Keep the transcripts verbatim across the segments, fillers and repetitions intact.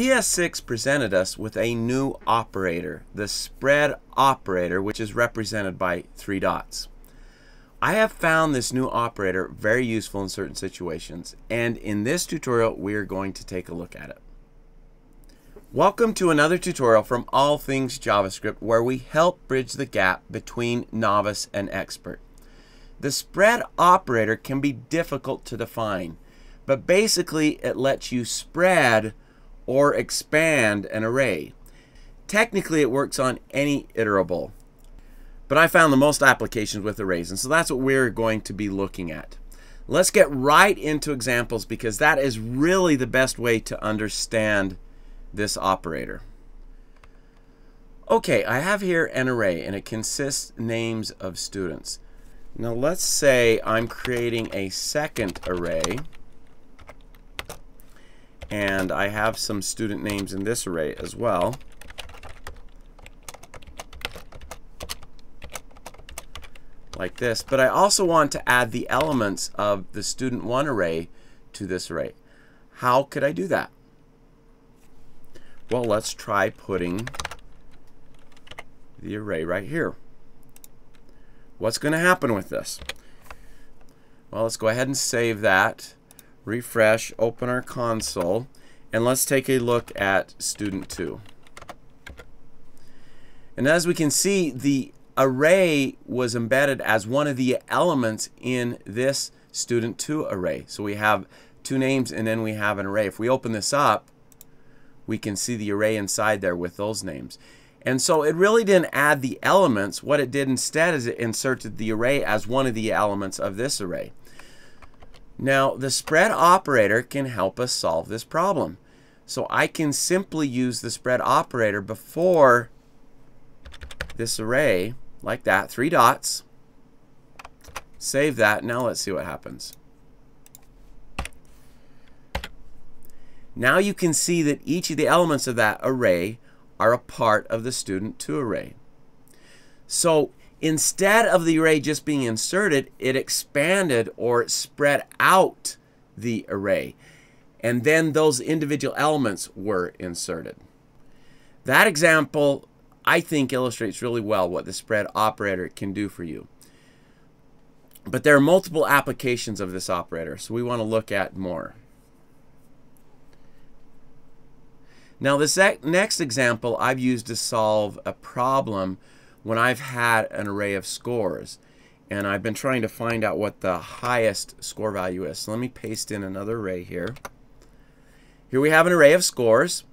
E S six presented us with a new operator, the spread operator, which is represented by three dots. I have found this new operator very useful in certain situations, and in this tutorial we are going to take a look at it. Welcome to another tutorial from All Things JavaScript, where we help bridge the gap between novice and expert. The spread operator can be difficult to define, but basically it lets you spread or expand an array. Technically it works on any iterable, but I found the most applications with arrays, and so that's what we're going to be looking at. Let's get right into examples, because that is really the best way to understand this operator. Okay, I have here an array and it consists names of students. Now let's say I'm creating a second array, and I have some student names in this array as well. Like this. But I also want to add the elements of the student one array to this array. How could I do that? Well, let's try putting the array right here. What's going to happen with this? Well, let's go ahead and save that. Refresh, open our console, and let's take a look at student two. And as we can see, the array was embedded as one of the elements in this student two array. So we have two names and then we have an array. If we open this up, we can see the array inside there with those names. And so it really didn't add the elements. What it did instead is it inserted the array as one of the elements of this array. Now, the spread operator can help us solve this problem. So I can simply use the spread operator before this array, like that, three dots. Save that. Now let's see what happens. Now you can see that each of the elements of that array are a part of the student two array. So instead of the array just being inserted, it expanded or spread out the array, and then those individual elements were inserted. That example, I think, illustrates really well what the spread operator can do for you. But there are multiple applications of this operator, so we want to look at more. Now, this next example I've used to solve a problem when I've had an array of scores, and I've been trying to find out what the highest score value is. So let me paste in another array here. Here we have an array of scores,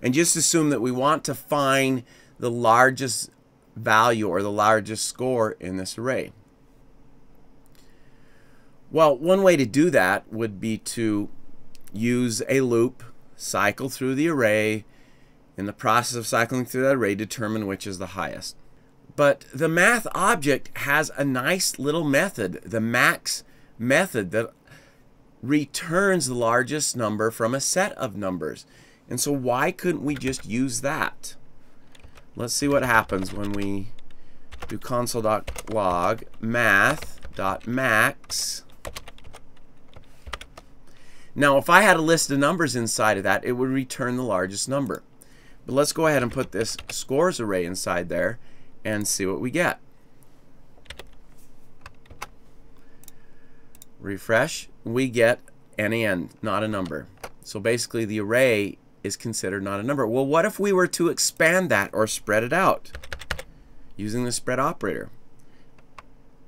and just assume that we want to find the largest value or the largest score in this array. Well, one way to do that would be to use a loop, cycle through the array, in the process of cycling through that array, determine which is the highest. But the math object has a nice little method, the max method, that returns the largest number from a set of numbers. And so why couldn't we just use that? Let's see what happens when we do console.log math.max. Now, if I had a list of numbers inside of that, it would return the largest number. But let's go ahead and put this scores array inside there and see what we get. Refresh, we get an end, not a number. So basically the array is considered not a number. Well, what if we were to expand that or spread it out using the spread operator?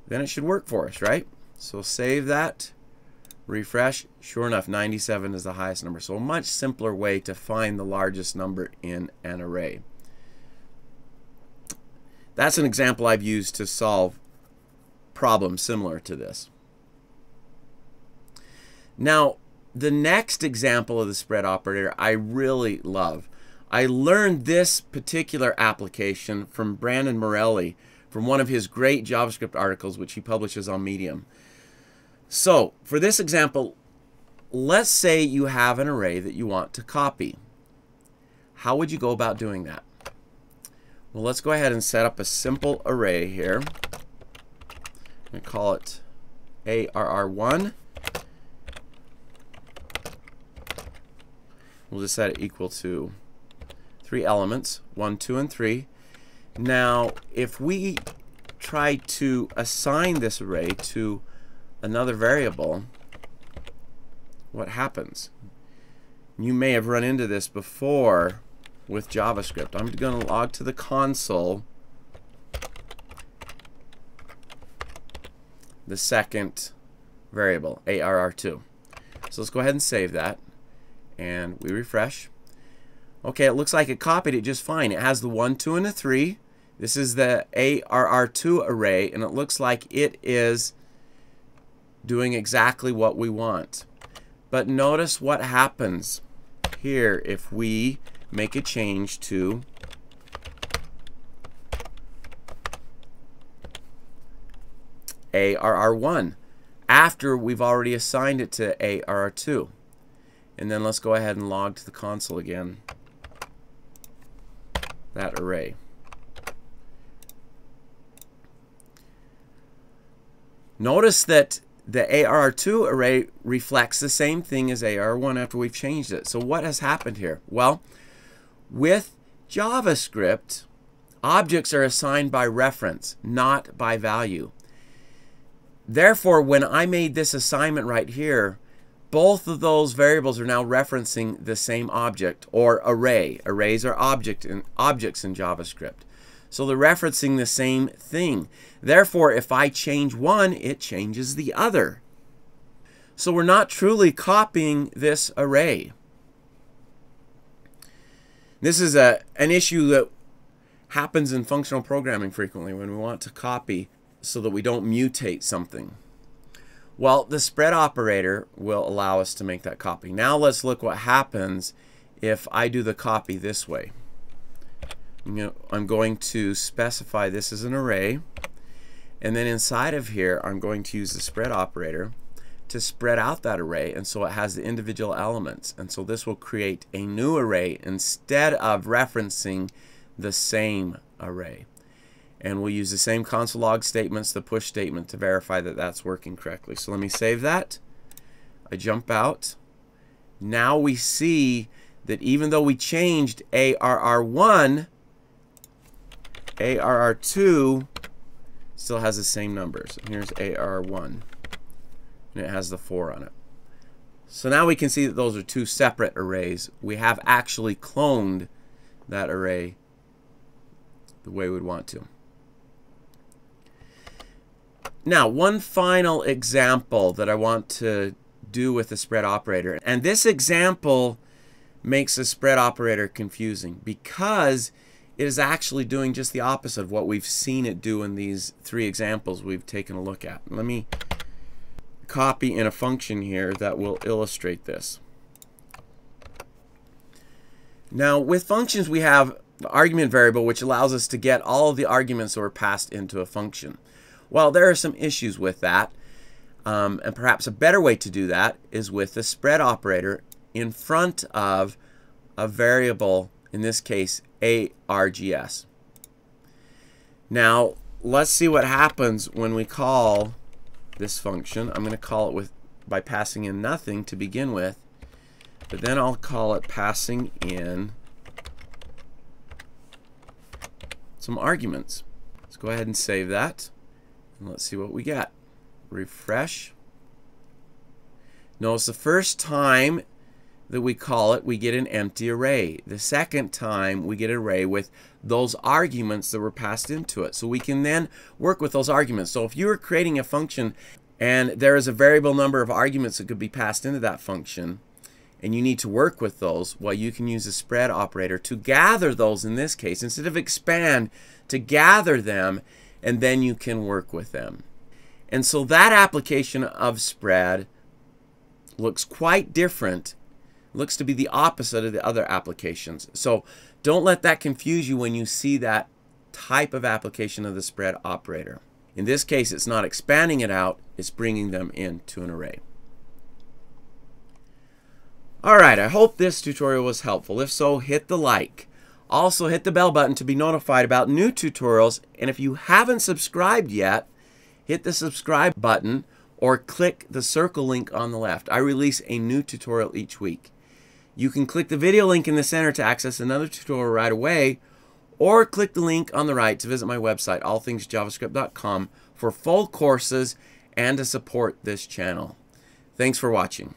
Then it should work for us, right? So save that, refresh. Sure enough, ninety-seven is the highest number. So a much simpler way to find the largest number in an array. That's an example I've used to solve problems similar to this. Now, the next example of the spread operator I really love. I learned this particular application from Brandon Morelli, from one of his great JavaScript articles which he publishes on Medium. So for this example, let's say you have an array that you want to copy. How would you go about doing that? Well, let's go ahead and set up a simple array here. I'm going to call it A R R one. We'll just set it equal to three elements, one, two, and three. Now, if we try to assign this array to another variable, what happens? You may have run into this before with JavaScript. I'm going to log to the console the second variable, A R R two. So let's go ahead and save that, and we refresh. Okay, it looks like it copied it just fine. It has the one, two, and a three. This is the A R R two array, and it looks like it is doing exactly what we want. But notice what happens here if we make a change to A R R one after we've already assigned it to A R R two. And then let's go ahead and log to the console again that array. Notice that the A R R two array reflects the same thing as A R R one after we've changed it. So what has happened here? Well, with JavaScript, objects are assigned by reference, not by value. Therefore, when I made this assignment right here, both of those variables are now referencing the same object or array. Arrays are object in, objects in JavaScript. So they're referencing the same thing. Therefore, if I change one, it changes the other. So we're not truly copying this array. This is a, an issue that happens in functional programming frequently when we want to copy so that we don't mutate something. Well, the spread operator will allow us to make that copy. Now let's look what happens if I do the copy this way. I'm going to specify this as an array, and then inside of here I'm going to use the spread operator to spread out that array, and so it has the individual elements, and so this will create a new array instead of referencing the same array. And we'll use the same console log statements, the push statement, to verify that that's working correctly. So let me save that. I jump out. Now we see that even though we changed A R R one, A R R two still has the same numbers. And here's A R R one, and it has the four on it. So now we can see that those are two separate arrays. We have actually cloned that array the way we'd want to. Now, one final example that I want to do with the spread operator, and this example makes the spread operator confusing because it is actually doing just the opposite of what we've seen it do in these three examples we've taken a look at. Let me copy in a function here that will illustrate this. Now, with functions, we have the argument variable, which allows us to get all of the arguments that were passed into a function. Well, there are some issues with that, um, and perhaps a better way to do that is with the spread operator in front of a variable, in this case, args. Now, let's see what happens when we call this function. I'm going to call it with by passing in nothing to begin with, but then I'll call it passing in some arguments. Let's go ahead and save that, and let's see what we get. Refresh. Notice the first time that we call it, we get an empty array. The second time, we get an array with those arguments that were passed into it. So we can then work with those arguments. So if you were creating a function and there is a variable number of arguments that could be passed into that function, and you need to work with those, well, you can use the spread operator to gather those, in this case, instead of expand, to gather them, and then you can work with them. And so that application of spread looks quite different, looks to be the opposite of the other applications. So don't let that confuse you when you see that type of application of the spread operator. In this case, it's not expanding it out, it's bringing them into an array. Alright, I hope this tutorial was helpful. If so, hit the like. Also, hit the bell button to be notified about new tutorials. And if you haven't subscribed yet, hit the subscribe button or click the circle link on the left. I release a new tutorial each week. You can click the video link in the center to access another tutorial right away, or click the link on the right to visit my website, all things javascript dot com, for full courses and to support this channel. Thanks for watching.